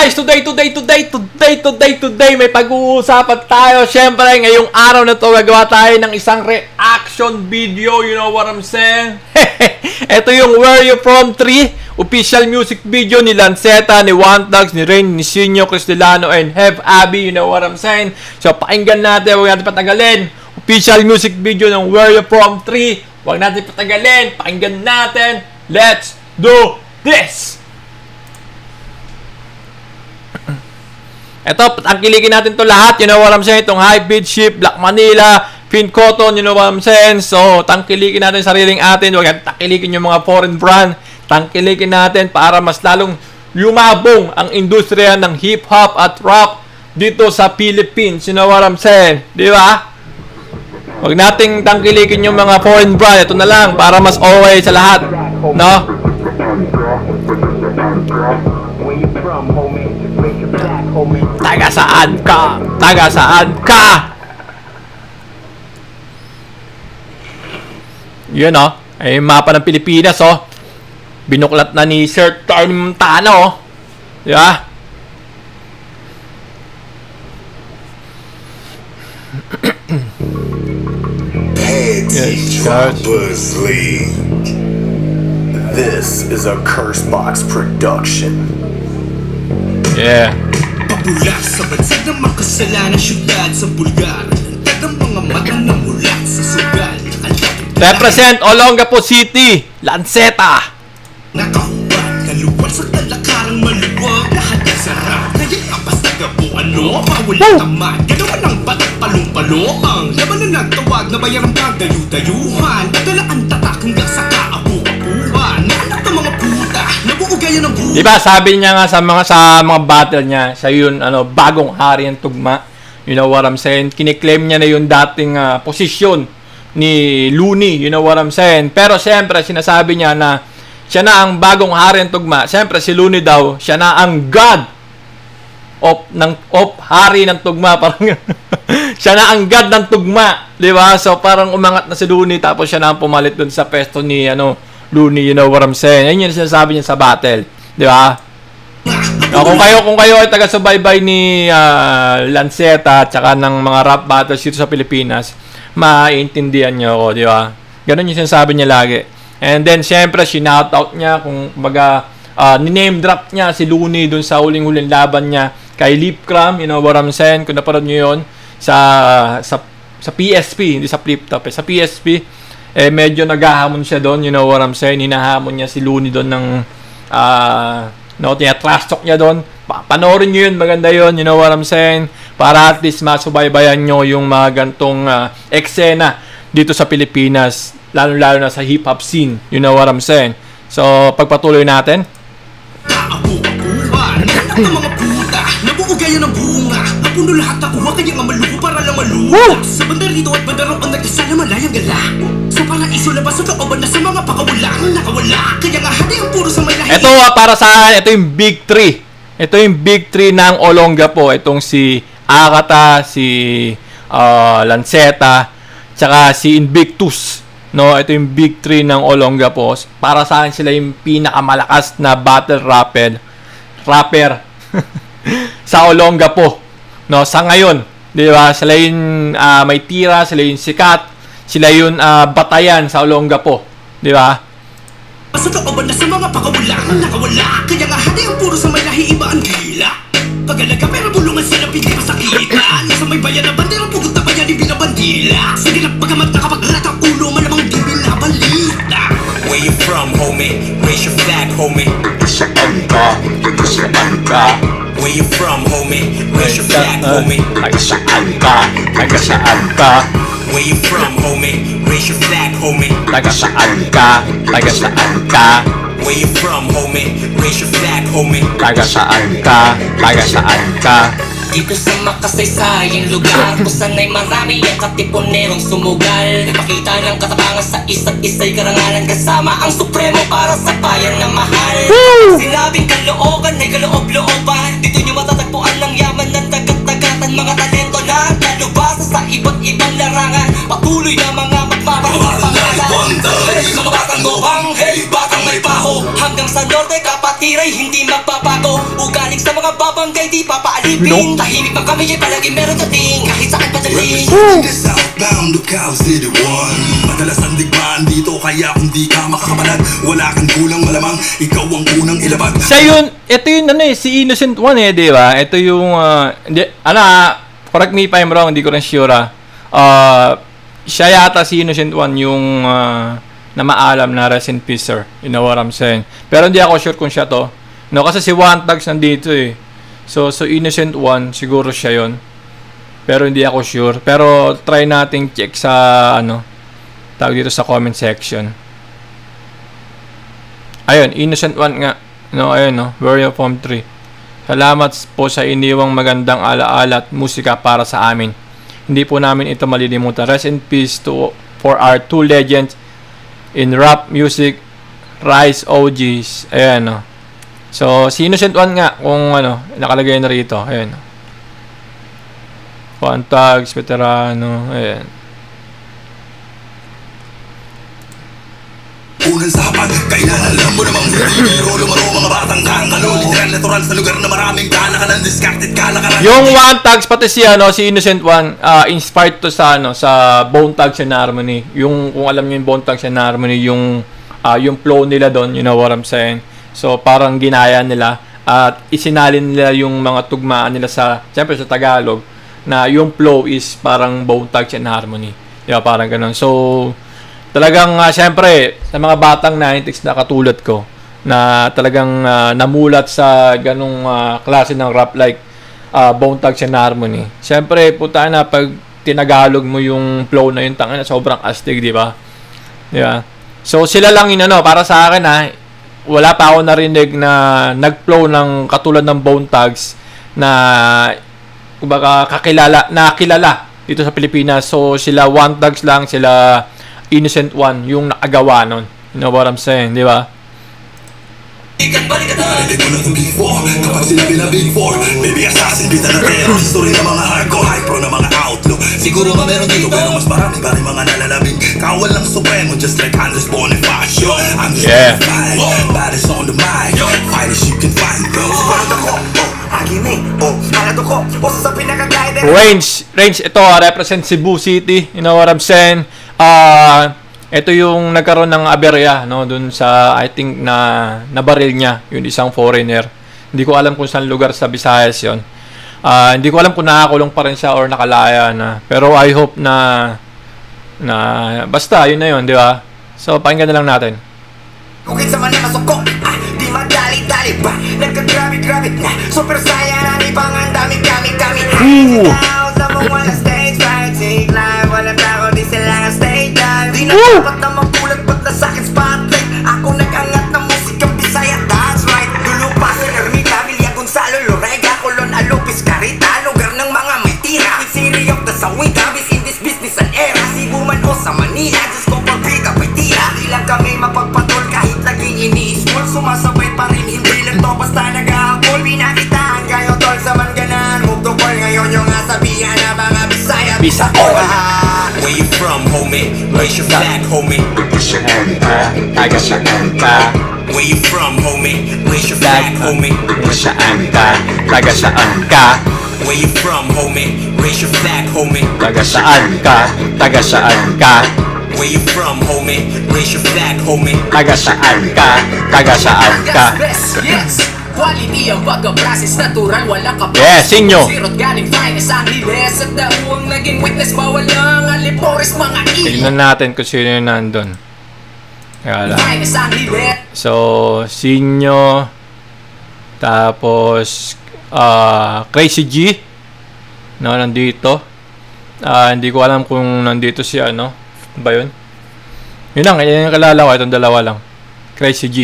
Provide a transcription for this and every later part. guys, today may pag-uusapan tayo. Siyempre, ngayong araw na to gagawa tayo ng isang reaction video. You know what I'm saying? Ito yung Where You From 3 official music video ni Lanzeta, ni Juan Thugs, ni Range, ni Sinio, Kris Delano, and Hev Abi. You know what I'm saying? So, pakinggan natin. Huwag natin patagalin. Official music video ng Where You From 3. Huwag natin patagalin. Pakinggan natin. Let's do this! Ito, tangkilikin natin to lahat. You know what I'm saying? Itong high bid ship, Black Manila, Pin Cotton, you know what I'm saying? So, tangkilikin natin sariling atin. Huwag natin tangkilikin yung mga foreign brand. Tangkilikin natin para mas lalong lumabong ang industriya ng hip-hop at rap dito sa Philippines. You know what I'm saying? Di ba? Huwag nating tangkilikin yung mga foreign brand. Ito na lang para mas okay sa lahat. No? Taga saan ka? Taga saan ka? Yun o. Ay mapa ng Pilipinas o. Binuklat na ni Sir Tiny Montana o. Diba? Yes, League. This is a Cursebox production. Yeah. Pabulak sa bansag ng makasalanan syudad sa Bulgar. Tagang mga matang namulat sa sugal. Represent Olongapo City, Lanzeta. Nakahubad, kaluwal sa talakarang maluwag. Lahat ay sarap, naging apas na gabo. Ano? Mawalang tamad, ganawan ang batak palong-palong. Ang laban na nagtawag na bayarang kagdayu-dayuhan. Nagalaan tatak hanggang sa kaapu-apuhan. Naanak ng mga puta, nabuugayan ng buhay. Diba sabi niya nga sa mga battle niya, siya yun ano, bagong hari ng tugma. You know what I'm saying? Kiniklaim niya na yung dating posisyon ni Loonie. You know what I'm saying? Pero siyempre sinasabi niya na siya na ang bagong hari ng tugma. Siyempre si Loonie daw, siya na ang god of hari ng tugma. Parang siya na ang god ng tugma, 'di ba? So parang umangat na si Loonie tapos siya na ang pumalit doon sa pesto ni Loonie, you know what I'm saying? Ayun yung sinasabi niya sa battle, 'di ba? No, kung kayo ay taga-subaybay ni Lanzeta at saka ng mga rap battles dito sa Pilipinas, maiintindihan niyo ako, 'di ba? Ganun yung sinasabi niya lagi. And then, siyempre, sinoutout niya kung baga, ni-name drop niya si Loonie dun sa huling-huling laban niya kay Leapcram, you know what I'm saying? Kung naparod niyo yun, sa PSP, hindi sa flip-top, eh. Sa PSP, eh, medyo naghahamon siya dun, you know what I'm saying? Hinahamon niya si Loonie dun ng, trash talk niya dun. Panoorin niyo yun, maganda yun, you know what I'm saying? Para at least masubaybayan niyo yung mga gantong eksena dito sa Pilipinas. Lalo-lalo na sa hip-hop scene. You know what I'm saying? So, pagpatuloy natin. Ito, para sa akin, ito yung Big 3. Ito yung Big 3 ng Olongapo. Itong si Akata, si Lanzeta, tsaka si Invictus. No, ito yung Big 3 ng Olongapo. Para sa akin sila yung pinakamalakas na battle rapper sa Olongapo. No, sa ngayon, 'di ba? Sila yung may tira, sila yung sikat, sila yung batayan sa Olongapo, 'di ba? Pasutooban na sa mga pakawalan, nakawala. Kaya nga hati ang puro sa may nahiiba ang gila. Pagalaga pero bulungan sila pili pa sa kita. Nasa may bayan na bandera pugot na bayan binabandila. Sa dilap pagkamat nakapagrat ang ulo malamang where you from, homie? Raise your flag, homie. Where you from, homie? Raise your flag, homie. Where you from, homie? Raise your flag, homie. Where you from, homie? Raise your flag, homie. Dito sa makasaysayang lugar kung sana'y marami yung katipunerong sumugal. Ipakita ng katapangan sa isa't isa'y karangalan kasama ang supremo para sa bayan na mahal. Sinabing kalooban ay kaloob-looban. Dito nyo matatagpuan ng yaman ng tagat-tagatan. Mga talento na kalubasa sa iba't ibang larangan. Patuloy na mga magmamahal sa pangalan. Hey, sa batang gawang, hey, batang may paho. Hanggang sa norte kapatiray hindi magpapago. Ugaling Sa mga babanggay di papaalipin, tahimik pa kami ay palagi meron dating, kahit saan padaling. Southbound of Cal City 1, madalas ang digmaan dito, kaya kung di ka makakabalag, wala kang kulang, malamang ikaw ang unang ilabag. Siya yun, ito yun ano eh, si Innocent One eh, di ba? Ito yung, hindi, ano, correct me if I'm wrong, hindi ko rin sure ah. Siya yata si Innocent One yung na maalam na rest in peace, sir. You know what I'm saying? Pero hindi ako sure kung siya to. No, kasi si Juan Thugs nandito eh. So Innocent One, siguro siya yon. Pero hindi ako sure. Pero try nating check sa, ano, tawag dito sa comment section. Ayun, Innocent One nga. No, ayun, no. Where you from 3. Salamat po sa iniwang magandang alaala at musika para sa amin. Hindi po namin ito malilimutan. Rest in peace to, for our two legends in rap music, Rise OGs. Ayan, no. So, si Innocent One nga, kung ano, nakalagay na rito. Ayan. Juan Thugs, veterano. Ayan. Unang sapat, kailan alam mo namang pero lumaro mga batang kangalo. Literal natural sa lugar na maraming gana ka ng discarded kalakaran. Yung Juan Thugs, pati si, ano, si Innocent One, inspired to sa, ano, sa Bone Thugs-N-Harmony. Yung, kung alam nyo yung Bone Thugs-N-Harmony, yung flow nila doon, you know what I'm saying? So, parang ginaya nila at isinalin nila yung mga tugmaan nila sa, siyempre sa Tagalog, na yung flow is parang Bone Thugs-N-Harmony. Diba? Parang ganun. So, talagang, siyempre, sa mga batang 90s na katulad ko, na talagang namulat sa ganung klase ng rap like Bone Thugs-N-Harmony. Siyempre, puta na, pag tinagalog mo yung flow na yun, tangina, sobrang astig, diba? Diba? So, sila lang yun, ano, para sa akin, ha, wala pa ako narinig na nag-flow ng katulad ng Bone Thugs na kumbaga kakilala, nakilala dito sa Pilipinas. So, sila One Thugs lang, sila Innocent One yung nakagawa nun. You know what I'm saying, di ba? Siguro ba meron dito, pero mas marami pa rin mga nalalabing kawal ng supremo, just like Andres Bonifacio. I'm just fine, baddest on the mic, finest you can find, bro. Range, ito represent Cebu City, you know what I'm saying? Ito yung nagkaroon ng aberya, no, dun sa, I think, na nabaril niya, yung isang foreigner. Hindi ko alam kung saan lugar sa Visayas yon. Hindi ko alam kung nakakulong pa rin siya or nakalaya na. Pero I hope na basta yun na yun, di ba? So pakinggan na lang natin. Kukit sa man na masuko, di magdali-dali ba? Nagka-grabit-grabit na, super saya na ibang ang dami-dami-dami. Now, sa mong walang stage right, take live, walang tao, di sila ang stage dive. Di nagkapat na magulat, ba't na sakin spotlight? Ako nag-angat na musikang Bisaya, that's right. Dulupas, Ermita, Villa, Gonzalo, Lorega, Colon, Alupis, Carita, lugar ng mga may tira. Siriyok na sa Witabis, in this business and era. Cebu man o sa Manila, Diyos ko pagbita may tira. Di lang kami mapagpatol kahit laging ini-small. Sumasabay pa rin, hindi lang to basta nag-aapol. Pinakitaan kayo tol sa mangganan. Mugdukol ngayon yung nasabihan na mga Bisaya. Bisakol! Where you from, homie? Raise your flag, homie. Raise your hand, I got your hand. Where you from, homie? Raise your flag, homie. Saan ka? Taga saan ka? Where you from, homie? Raise your flag, homie. Taga saan ka? Taga saan ka? Where you from, homie? Raise your flag, homie. Taga saan ka? Taga saan ka? Quality ang baga brasis, natural, walang kapos. Sinio. Sirot galing finest, ang hiles at dahuang naging witness. Bawal ng alipores, mga ilan. Tignan natin kung sino yung nandun. Kala. So, Sinio, tapos Crazy G, no, nandito. Hindi ko alam kung nandito si ano ba yun. Yun lang, yun yung kalala ko, itong dalawa lang. Crazy G.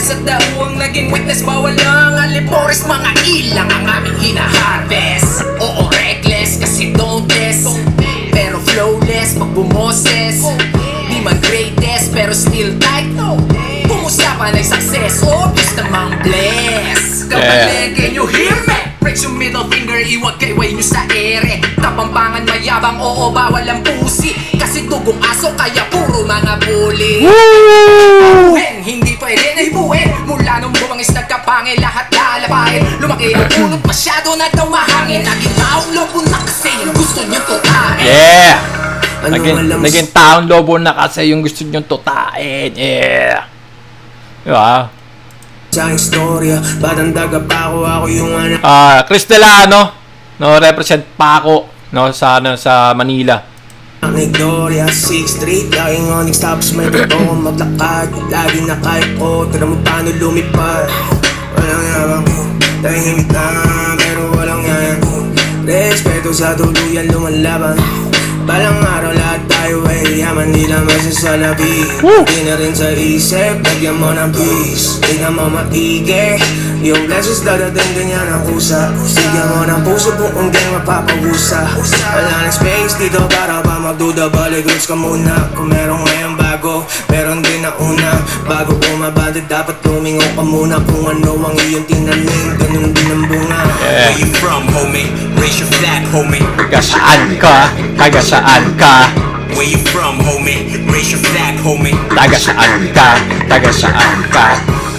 Sa dahuang naging witness, bawal ng alipores, mga ilang ang aming hinaharvest. Oo, reckless, kasi don't test. Pero flawless, pag bumoses. Di man greatest, pero still tight. Pumusapan ay success, obvious namang bless. Kapatid, can you hear me? Raise your middle finger, iwag kayway nyo sa ere. Kapampangan mayabang, oo bawal ang pusi. Kasi tugong aso, kaya puro mga bully. Hindi pwede na hibuin. Mula nung bumangis nagkapatid. pangil, lahat lalapain. Lumaki ang ulot, masyado na daw mahangin. Naging taong lobo na kasi yung gusto niyong tutain. Yeah! Naging taong lobo na kasi yung gusto niyong tutain. Yeah! Diba? Kris Delano, no, represent pa ako, no, sa Manila. Ang Ignoria, 6th Street, laging oning stops, may totoo kong maglakad. Lagi na kahit ko, tira mo paano lumipad. Walang yabang ko, tahimik lang, pero walang yayan ko. Respeto sa tuluyan, lumalaban. Balang araw lahat tayo ay yaman, di lang masasalabi. Di na rin sa isip, lagyan mo ng peace. Di na mo maigi, yung blessings dadating ganyan ang kusa. Sigyan mo ng puso, buong gang mapapagusa. Wala ng space dito para pa magduda. Balik roots ka muna, kung merong ngayon bago, meron din na una. Bago kumabati, dapat tumingaw ka muna. Kung ano ang iyong tinanim, ganun din ang bunga. Where you from, homie? Raise your flag, homie. Kagasaan ka, tagasaan ka. Where you from, homie? Raise your flag, homie. Tagasaan ka, tagasaan ka.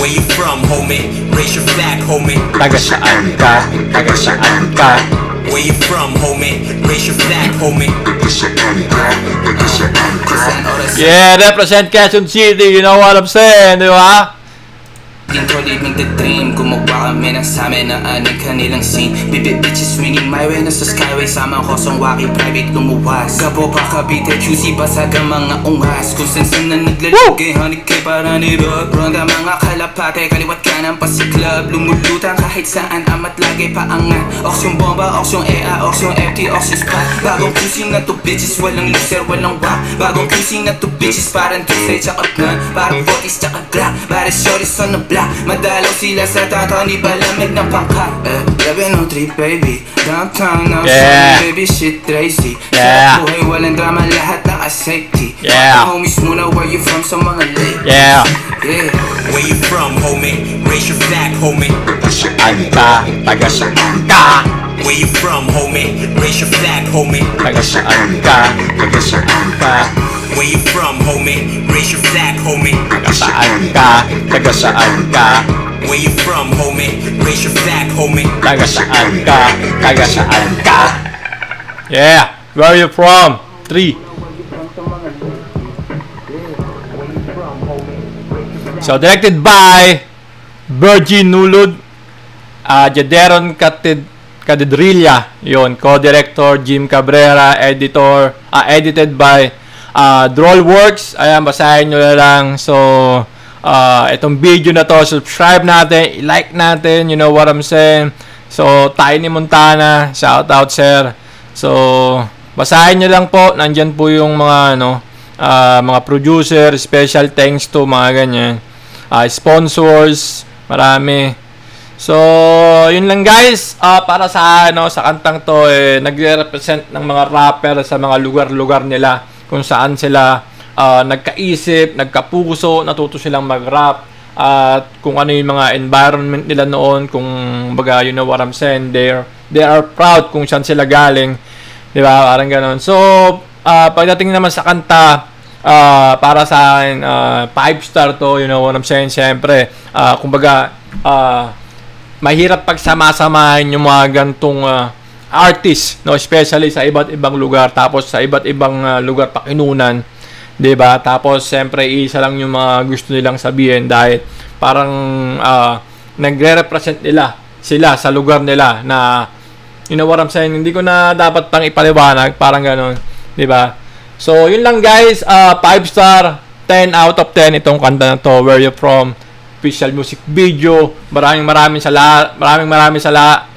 Where you from, homie? Raise your flag, homie. Tagasaan ka, tagasaan ka. Where you from, homie? Raise your flag, homie. Yeah, represent Quezon City, you know what I'm saying, di ba? Controlling the dream, gumagawa kami ng samin na aning kanilang scene. Bibit bitches swinging my way, nasa skyway sama ko sang waki private lumuwas. Gabo kakabite, juicy basag ang mga ungas. Kung sensin na naglalagay, honey kay para ni Rob. Ronda mga kalapate, kaliwat kanan pa si club. Lumulutang kahit saan, amat lagay paangat. Auction bomba, auction EA, auction FT, auction spot. Bagong juicy na to bitches, walang loser, walang wak. Bagong juicy na to bitches, parang juicy, tsaka gun. Parang 40s, tsaka grab, parang shorties on the block. Madalaw sila sa tato, di ba lamig ng pangka? Grabe no trip, baby. Downtown, now sunny, baby, shit, crazy. Sa buhay, walang drama, lahat na safety. Homies muna, where you from sa mga late? Where you from, homie? Raise your flag, homie. Tagasaan ka, tagasaan ka. Where you from, homie? Raise your flag, homie. Tagasaan ka, tagasaan ka. Where you from, homie? Raise your flag, homie. Tagasaan ka, tagasaan ka. Where you from, homie? Raise your flag, homie. Tagasaan ka, tagasaan ka. Yeah, where you from? 3. So directed by Virgil Nolod, Jderon Catted Cadidrilla, yon, co-director Jim Cabrera, editor, edited by Drollworks. Ayan, basahin nyo na lang. So, itong video na to, subscribe natin, like natin, you know what I'm saying. So, Tiny Montana, shout out sir. So, basahin nyo lang po. Nandyan po yung mga ano, mga producer, special thanks to mga ganyan, sponsors, marami. So, yun lang guys, para sa ano, sa kantang to nagre-represent ng mga rapper sa mga lugar-lugar nila kung saan sila nagkaisip, nagkapuso, natuto silang mag-rap at kung ano yung mga environment nila noon, kung baga, you know what I'm saying, they are proud kung saan sila galing, di ba? Parang ganoon. So, pagdating naman sa kanta, para sa 5-star to, you know what I'm saying, syempre, kung baga, mahirap pagsamasamahin yung mga gantong artist, no, especially sa iba't ibang lugar, tapos sa iba't ibang lugar pakinunan, 'di ba? Tapos s'yempre isa lang yung mga gusto nilang sabihin dahil parang nagre-represent nila sila sa lugar nila na, you know what I'm saying, hindi ko na dapat pang ipaliwanag, parang gano'n, 'di ba? So, yun lang guys, 5-star, 10 out of 10 itong kanta na to, Where You From, official music video. Maraming maraming salamat. Maraming salamat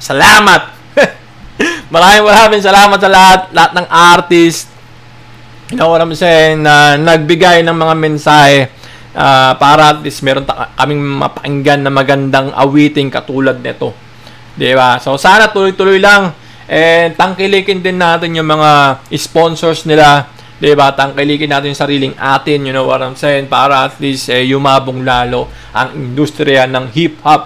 sa lahat ng artist, you know what I'm saying, na nagbigay ng mga mensahe para at least meron kaming mapakinggan na magandang awiting katulad nito, di ba? So sana tuloy-tuloy lang, and tangkilikin din natin yung mga sponsors nila, di ba? Tangkilikin natin yung sariling atin, you know what I'm saying, para at least yumabong lalo ang industriya ng hip-hop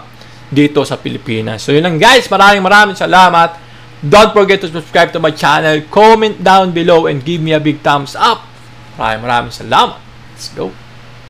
dito sa Pilipinas. So yun lang guys, maraming salamat. Don't forget to subscribe to my channel, comment down below, and give me a big thumbs up. Maraming salamat. Let's go.